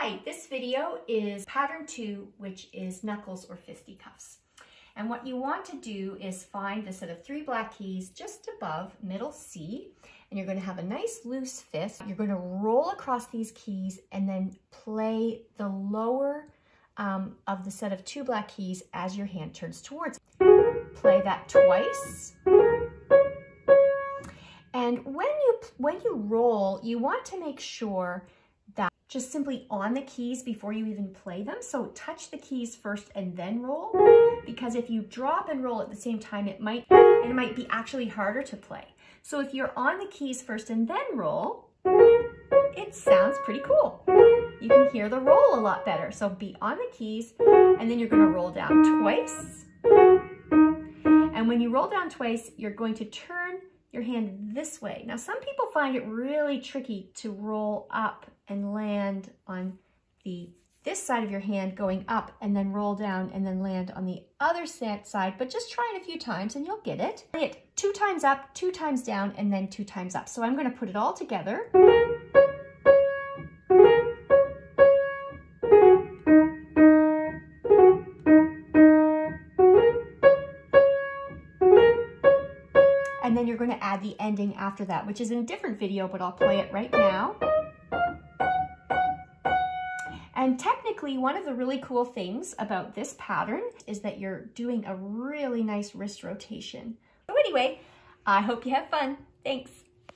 Hi, this video is pattern 2, which is knuckles or fisticuffs. And what you want to do is find the set of 3 black keys just above middle C, and you're going to have a nice loose fist. You're going to roll across these keys and then play the lower of the set of 2 black keys as your hand turns towards. Play that twice. And when you roll, you want to make sure that just simply on the keys before you even play them. So touch the keys first and then roll, because if you drop and roll at the same time, it might be actually harder to play. So if you're on the keys first and then roll, it sounds pretty cool. You can hear the roll a lot better. So be on the keys and then you're going to roll down twice. And when you roll down twice, you're going to turn your hand this way. Now, some people find it really tricky to roll up and land on this side of your hand going up and then roll down and then land on the other side, but just try it a few times and you'll get it. Play it 2 times up, 2 times down, and then 2 times up. So I'm going to put it all together. And then you're going to add the ending after that, which is in a different video, but I'll play it right now. And technically, one of the really cool things about this pattern is that you're doing a really nice wrist rotation. So anyway, I hope you have fun. Thanks.